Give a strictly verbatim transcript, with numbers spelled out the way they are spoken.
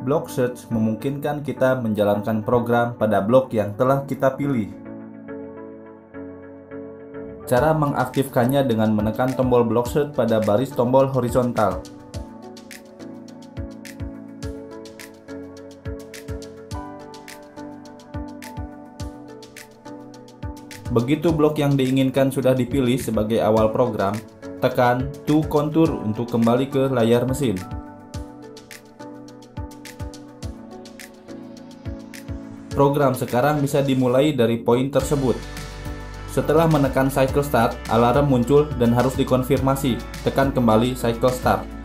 Block Search memungkinkan kita menjalankan program pada blok yang telah kita pilih. Cara mengaktifkannya dengan menekan tombol Block Search pada baris tombol horizontal. Begitu blok yang diinginkan sudah dipilih sebagai awal program, tekan Two Contour untuk kembali ke layar mesin. Program sekarang bisa dimulai dari poin tersebut. Setelah menekan Cycle Start, alarm muncul dan harus dikonfirmasi. Tekan kembali Cycle Start.